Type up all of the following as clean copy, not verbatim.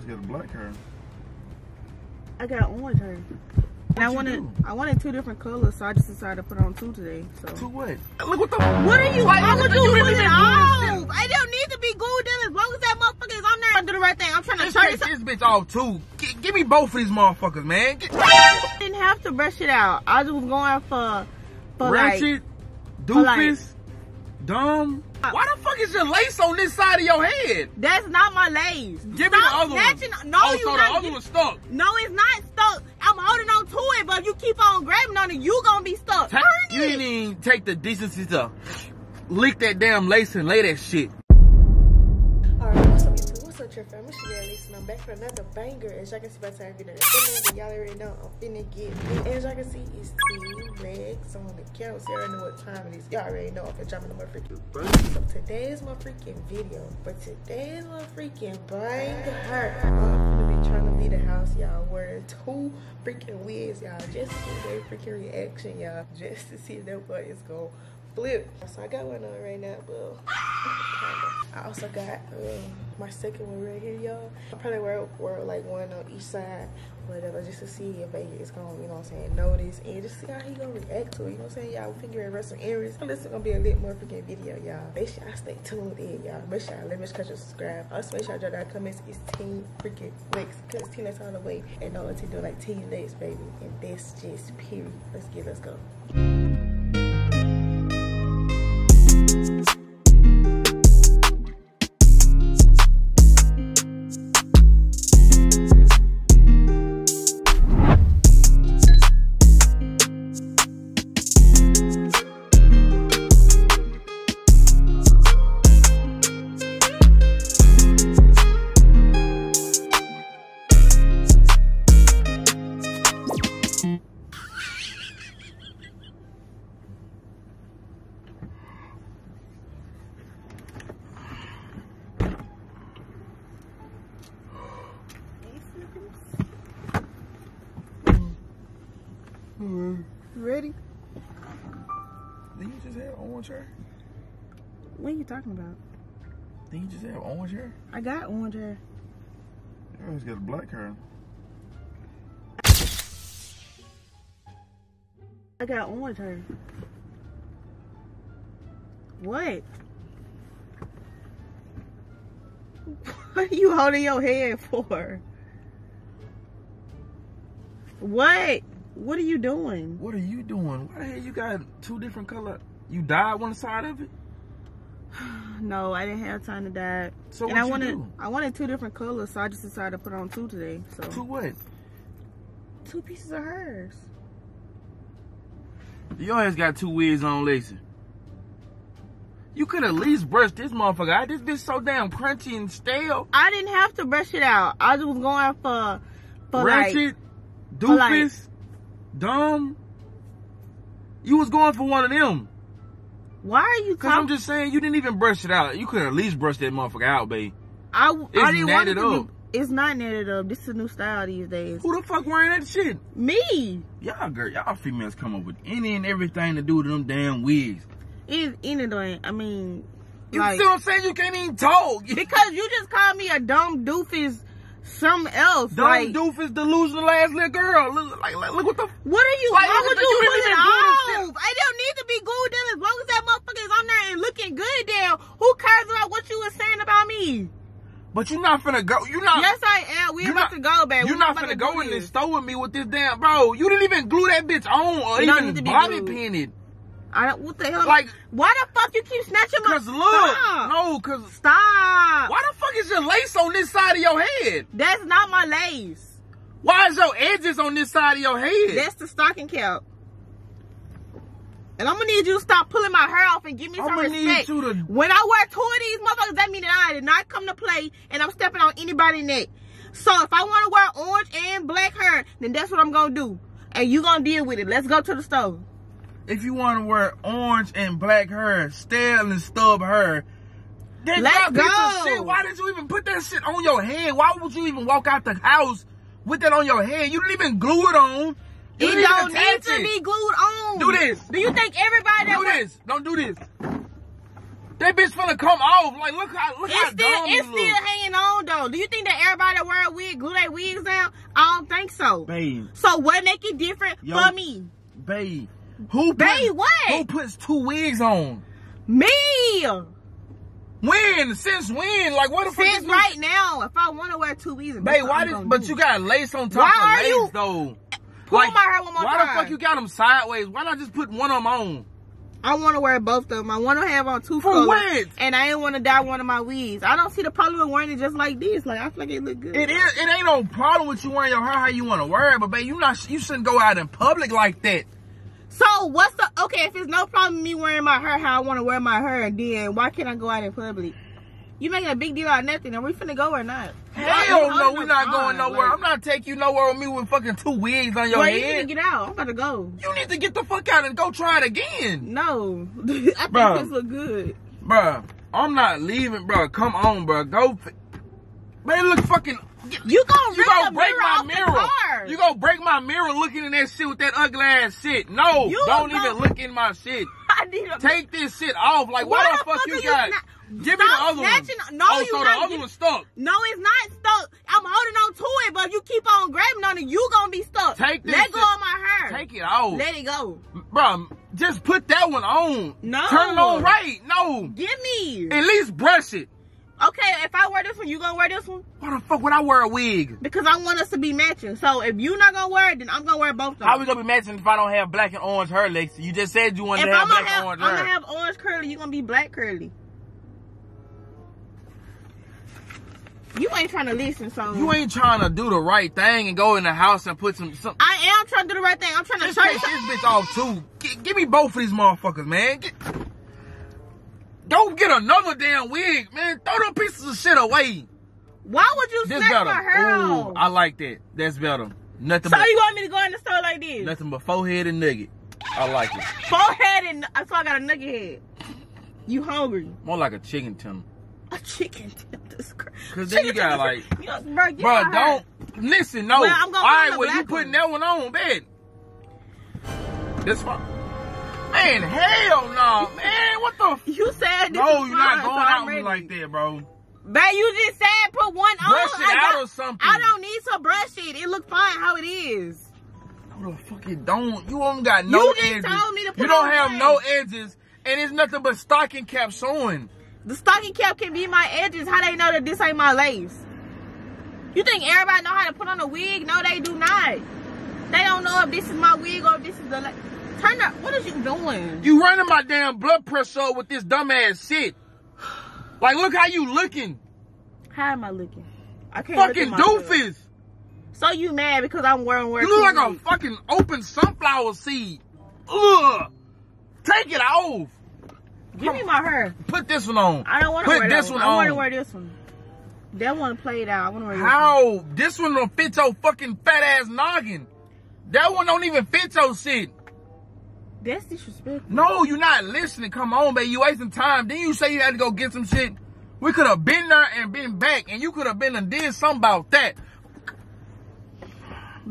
Kim's got a black hair. I got orange hair. And I wanted two different colors, so I just decided to put on two today. So. Two what? Look what the. What are you? I'm gonna do it all. I don't need to be glued in as long as that motherfucker is on there. I'm doing the right thing. I'm trying to turn this bitch off too. Give me both of these motherfuckers, man. I didn't have to brush it out. I was going for ratchet, like, doofus, dumb. Why the fuck is your lace on this side of your head? That's not my lace. Give me the other one. No, so the other one's stuck. No, it's not stuck. I'm holding on to it, but if you keep on grabbing on it, you gonna be stuck. You didn't even take the decency to lick that damn lace and lay that shit. Alright, what's up, your family? It's your girl, Lisa, and I'm back for another banger. As y'all can see by the time I'm finna, y'all already know I'm finna get it. As y'all can see, it's two legs on the couch. Y'all already know what time it is. Y'all already know I'm finna drop my freaking break. So today's my freaking video, but today's my freaking banger. Trying to leave the house, y'all, wearing two freaking wigs, y'all, just to see their freaking reaction, y'all, just to see if their butt is gonna flip. So I got one on right now, but I also got my second one right here, y'all. I probably wear like one on each side, whatever, just to see if it's gonna, you know what I'm saying, notice and just see how he gonna react to it, you know what I'm saying, y'all. We're figuring out some areas. This is gonna be a lit more freaking video, y'all. Make sure y'all stay tuned in, y'all. Make sure y'all cause you subscribe. Also make sure y'all drop down comments. It's Team Freaking Lex, cause Team Lex all the way, and all to do like Team Lex, baby. And that's just period. Let's go. Ready? Didn't you just have orange hair? What are you talking about? Didn't you just have orange hair? I got orange hair. You always got black hair. I got orange hair. What? What are you holding your head for? What? What are you doing? What are you doing? Why the hell you got two different color? You dyed one side of it? No, I didn't have time to dye. So what you do? I wanted two different colors, so I just decided to put on two today. So two what? Two pieces of hers. You always got two wigs on, Lacey. You could at least brush this motherfucker out. This bitch so damn crunchy and stale. I didn't have to brush it out. I just was going for ratchet, like, doofus. Dumb. You was going for one of them. Why are you talking? Because I'm just saying, you didn't even brush it out. You could at least brush that motherfucker out, babe. I didn't want it to be, it's not netted up. This is a new style these days. Who the fuck wearing that shit? Me. Y'all girl, y'all females come up with any and everything to do to them damn wigs. It's anything. I mean, you like, see what I'm saying? You can't even talk. Because you just called me a dumb doofus. Something else. Dumb like, doofus, delusional ass little girl. Look what the. What are you? Why would you put it off? I don't need to be glued in as long as that motherfucker is on there and looking good, damn. Who cares about what you were saying about me? But you're not finna go. You're not. Yes, I am. We're about to go, baby. You're not finna go in this store with me with this damn bro. You didn't even glue that bitch on or even bobby pin it. I don't, what the hell? Like, why the fuck you keep snatching my? Cause look, stop. No, cause stop. Why the fuck is your lace on this side of your head? That's not my lace. Why is your edges on this side of your head? That's the stocking cap. And I'm gonna need you to stop pulling my hair off and give me some respect. Need you to... When I wear two of these motherfuckers, that means that I did not come to play, and I'm stepping on anybody's neck. So if I want to wear orange and black hair, then that's what I'm gonna do, and you gonna deal with it. Let's go to the store. If you want to wear orange and black hair, stale and stub hair, then let's go. Shit. Why did you even put that shit on your head? Why would you even walk out the house with that on your head? You didn't even glue it on. You don't need to be glued on. Do this. Do you think everybody that do this? Don't do this. That bitch finna come off. Like look how dumb it looks. It's still hanging on though. Do you think that everybody that wear a so. Babe. So what make it different for me? Babe. Babe, what? Who puts two wigs on? Me. When? Since when? Like what the fuck? Since right now. If I want to wear two wigs, babe, why this? But you got lace on top of lace though. Pull my hair one more time. Why the fuck you got them sideways? Why not just put one of them on? I want to wear both of them. I want to have on two colors. For what? And I ain't want to dye one of my wigs. I don't see the problem with wearing it just like this. Like, I feel like it look good. It is. It ain't no problem with you wearing your hair how you want to wear it. But, babe, you shouldn't go out in public like that. So, what's the... Okay, if it's no problem with me wearing my hair how I want to wear my hair, then why can't I go out in public? You making a big deal out of nothing. Are we finna go or not? Hell no, we're not going nowhere. Like, I'm not taking you nowhere with me with fucking two wigs on your head. You need to get out. I'm about to go. You need to get the fuck out and go try it again. No. I think this look good. Bruh, I'm not leaving, bruh. Come on, bruh. Go. Man, look fucking... You gonna break my mirror. You gonna break my mirror looking in that shit with that ugly ass shit. No, don't even look in my shit. I need a... Take this shit off. Like, why the fuck you got... Give me the other one. No, the other one's stuck. No, it's not stuck. I'm holding on to it, but if you keep on grabbing on it, you gonna be stuck. Take this. Let go of my hair. Take it off. Let it go. Bro, just put that one on. No. Turn it on right. No. Give me. At least brush it. Okay, if I wear this one, you gonna wear this one? Why the fuck would I wear a wig? Because I want us to be matching. So if you not gonna wear it, then I'm gonna wear both of them. How we gonna be matching if I don't have black and orange hair, Lexi? You just said you wanted to have black and orange hair. If I'm gonna have orange curly, you gonna be black curly. You ain't trying to listen, so... You ain't trying to do the right thing and go in the house and put some... I am trying to do the right thing. I'm trying to show you. Take this bitch off, too. Give me both of these motherfuckers, man. Don't get another damn wig, man. Throw them pieces of shit away. Why would you snap my hair off? I like that. That's better. Nothing. So you want me to go in the store like this? Nothing but forehead and nugget. I like it. Forehead and... So I got a nugget head. You hungry? More like a chicken tender. A chicken tender. Cause then you got like, bro, don't listen. No, well, all right, well you putting that one on, man. This one, man, hell no, man. What the? You said this no, you're not going out with me like that, bro. But you just said put one on. Brush it out or something. I don't need to brush it. It look fine how it is. No, the fucking don't. You don't got no edges. You just told me to put it on. You don't have no edges, and it's nothing but stocking cap showing. The stocking cap can be my edges. How they know that this ain't my lace? You think everybody know how to put on a wig? No, they do not. They don't know if this is my wig or if this is the lace. Turn up. What are you doing? You running my damn blood pressure up with this dumbass shit. Like, look how you looking. How am I looking? I can't fucking doofus. So you mad because I'm wearing you look like a fucking open sunflower seed. Ugh. Take it off. Give me my hair. Put this one on. I don't want to wear this one on. I want to wear this one. That one played out. I want to wear this one. How? This one don't fit your fucking fat ass noggin. That one don't even fit your shit. That's disrespectful. No, you're not listening. Come on, baby. You wasting time. Then you say you had to go get some shit. We could have been there and been back. And you could have been and did something about that.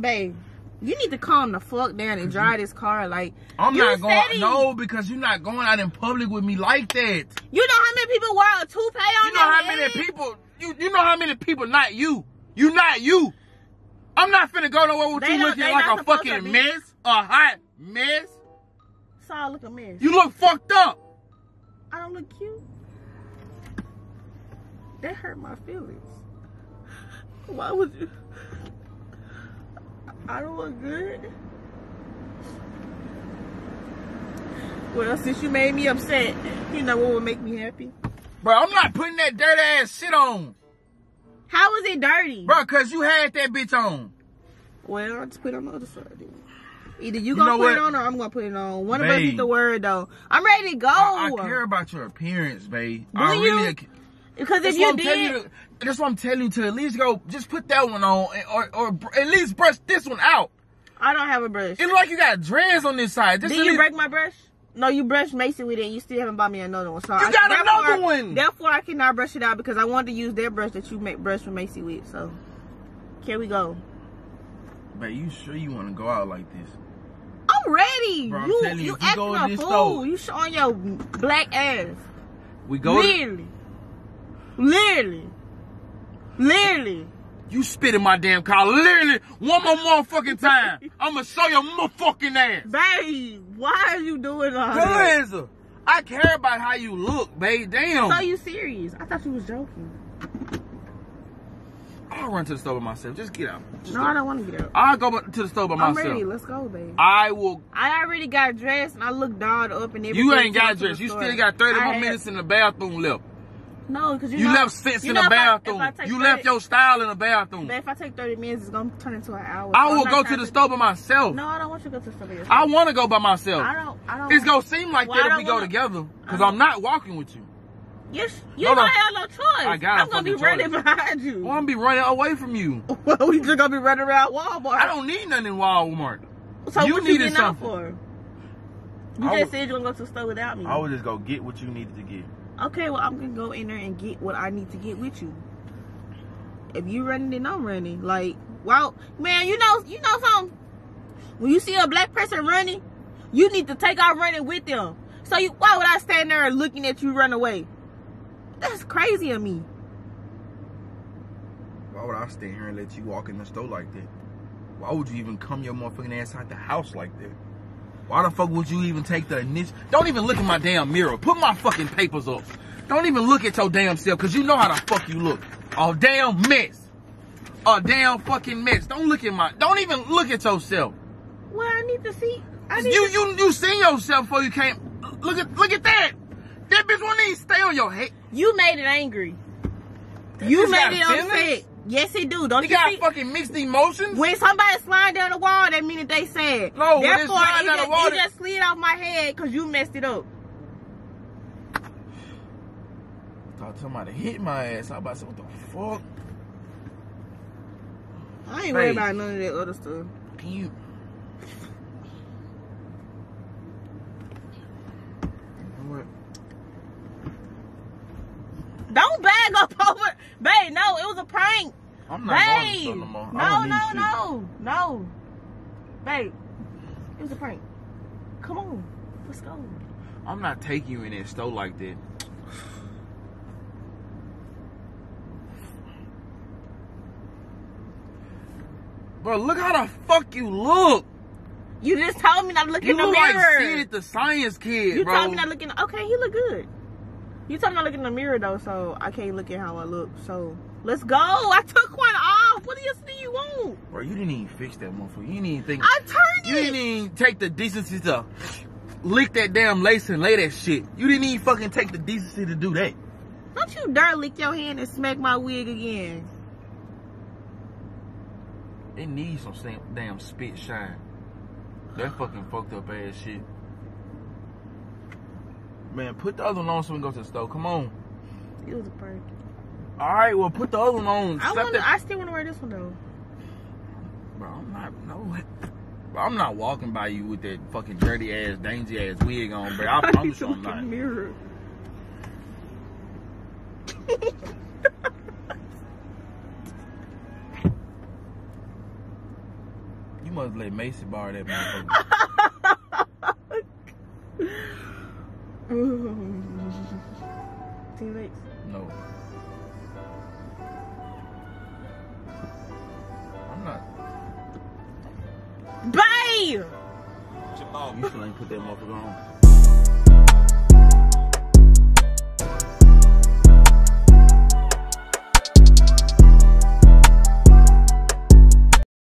Babe. You need to calm the fuck down and drive this car. Like, I'm not going. No, because you're not going out in public with me like that. You know how many people wear a toupee on their head? You know how many people not you. You not you. I'm not finna go nowhere with you looking like a fucking mess, a hot mess. So I look a mess. You look fucked up. I don't look cute. That hurt my feelings. Why would you? I don't look good. Well, since you made me upset, you know what would make me happy? Bro, I'm not putting that dirty ass shit on. How is it dirty? Bro, because you had that bitch on. Well, I just put it on the other side, dude. Either you gonna put it on or I'm gonna put it on. One of us is the word, though. I'm ready to go. I care about your appearance, babe. Do I really? Because if you did... That's what I'm telling you to at least go, just put that one on or at least brush this one out. I don't have a brush. It's like you got dreads on this side. Did you break my brush? No, you brushed Mason with it and you still haven't bought me another one. So you got another one! Therefore, I cannot brush it out because I wanted to use that brush that you brush with Macy with. So, here we go. Babe, you sure you want to go out like this? I'm ready! Bro, you acting a fool. You showing your black ass. We go. Literally. You spit in my damn car. Literally, one more motherfucking time, I'ma show your motherfucking ass. Babe, why are you doing all that? Cause I care about how you look, babe. Damn. So you serious? I thought you was joking. I'll run to the store by myself. Just get out. No, I don't want to get out. I'll go to the store by myself. I'm ready. Let's go, babe. I will. I already got dressed and I looked dolled up and everything. You ain't got dressed. You still got 30 more minutes in the bathroom left. No, because you left sense in the bathroom. You left your style in the bathroom. But if I take 30 minutes, it's going to turn into an hour. I will go to the store by myself. No, I don't want you to go to the store by yourself. I want to go by myself. I don't. It's going to seem like that if we go together. Because I'm not walking with you. Yes, you don't have no choice. I'm going to be running behind you. Well, I'm going to be running away from you. Well, we just going to be running around Walmart. I don't need nothing in Walmart. So you needed something. You just said you were going to go to the store without me. I was just going to get what you needed to get. Okay, well, I'm going to go in there and get what I need to get with you. If you running, then I'm running. Like, well, man, you know something? When you see a black person running, you need to take off running with them. So why would I stand there looking at you run away? That's crazy of me. Why would I stand here and let you walk in the store like that? Why would you even come your motherfucking ass out the house like that? Why the fuck would you even take the initiative? Don't even look at my damn mirror. Put my fucking papers up. Don't even look at your damn self, because you know how the fuck you look. A damn mess. A damn fucking mess. Don't even look at yourself. Well, I need to see. You seen yourself before you came. Look at that. That bitch won't even stay on your head. You made it angry. You made it upset. Yes, it do. Don't you got fucking mixed emotions? When somebody slide down the wall, that means they sad. No, therefore, it just slid off my head because you messed it up. I thought somebody hit my ass. I about to say, what the fuck? I ain't worried about none of that other stuff. Damn. Don't bag up over, babe. No, it was a prank. I'm not going no more. No, babe. It was a prank. Come on, let's go. I'm not taking you in that store like that. Bro, look how the fuck you look. You just told me not to look in the mirror. You look like Sid the Science Kid, bro. You told me not looking. Okay, he look good. You told me I look in the mirror though, so I can't look at how I look. So let's go. I took one off. What else do you want? Bro, you didn't even fix that motherfucker. You didn't even think. I turned it. You didn't even take the decency to lick that damn lace and lay that shit. You didn't even fucking take the decency to do that. Don't you dare lick your hand and smack my wig again. It needs some damn spit shine. That fucking fucked up ass shit. Man, put the other one on so we can go to the store. Come on. It was a prank. All right, well, put the other one on. I still want to wear this one, though. Bro, I'm not walking by you with that fucking dirty-ass, dingy-ass wig on, bro. I promise you I'm not. Mirror. You must let Macy borrow that motherfucker. Teammates? No. I'm not. Babe! You still ain't put that motherfucker on.